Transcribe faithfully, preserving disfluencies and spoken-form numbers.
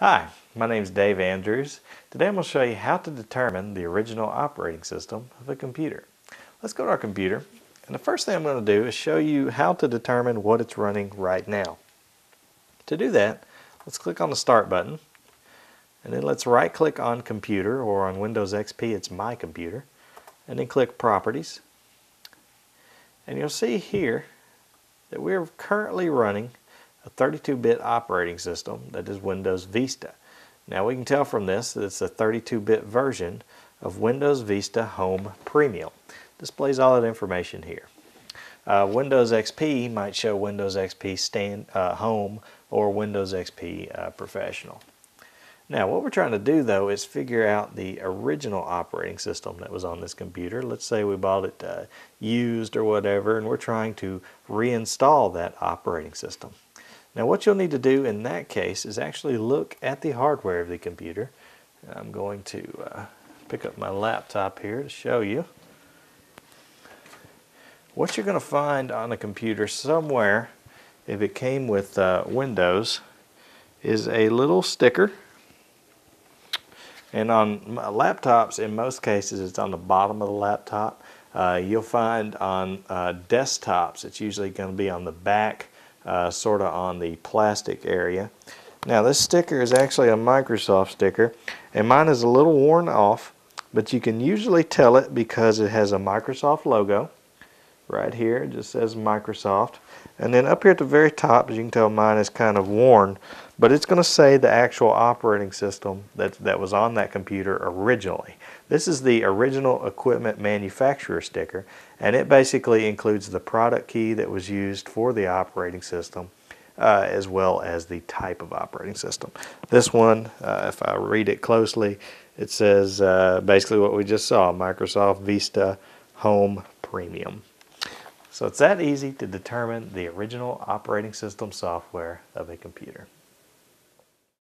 Hi, my name is Dave Andrews. Today I'm going to show you how to determine the original operating system of a computer. Let's go to our computer, and the first thing I'm going to do is show you how to determine what it's running right now. To do that, let's click on the Start button, and then let's right click on Computer, or on Windows X P it's My Computer, and then click Properties. And you'll see here that we're currently running a thirty-two bit operating system that is Windows Vista. Now we can tell from this that it's a thirty-two bit version of Windows Vista Home Premium. Displays all that information here. Uh, Windows X P might show Windows X P stand, uh, Home or Windows X P uh, Professional. Now what we're trying to do though is figure out the original operating system that was on this computer. Let's say we bought it uh, used or whatever, and we're trying to reinstall that operating system. Now what you'll need to do in that case is actually look at the hardware of the computer. I'm going to uh, pick up my laptop here to show you. What you're going to find on a computer somewhere, if it came with uh, Windows, is a little sticker. And on laptops, in most cases, it's on the bottom of the laptop. Uh, you'll find on uh, desktops, it's usually going to be on the back, Uh, sort of on the plastic area. Now this sticker is actually a Microsoft sticker, and mine is a little worn off, but you can usually tell it because it has a Microsoft logo right here. It just says Microsoft, and then up here at the very top, as you can tell, mine is kind of worn, but it's going to say the actual operating system that, that was on that computer originally. This is the original equipment manufacturer sticker, and it basically includes the product key that was used for the operating system, uh, as well as the type of operating system. This one, uh, if I read it closely, it says uh, basically what we just saw, Microsoft Vista Home Premium. So it's that easy to determine the original operating system software of a computer.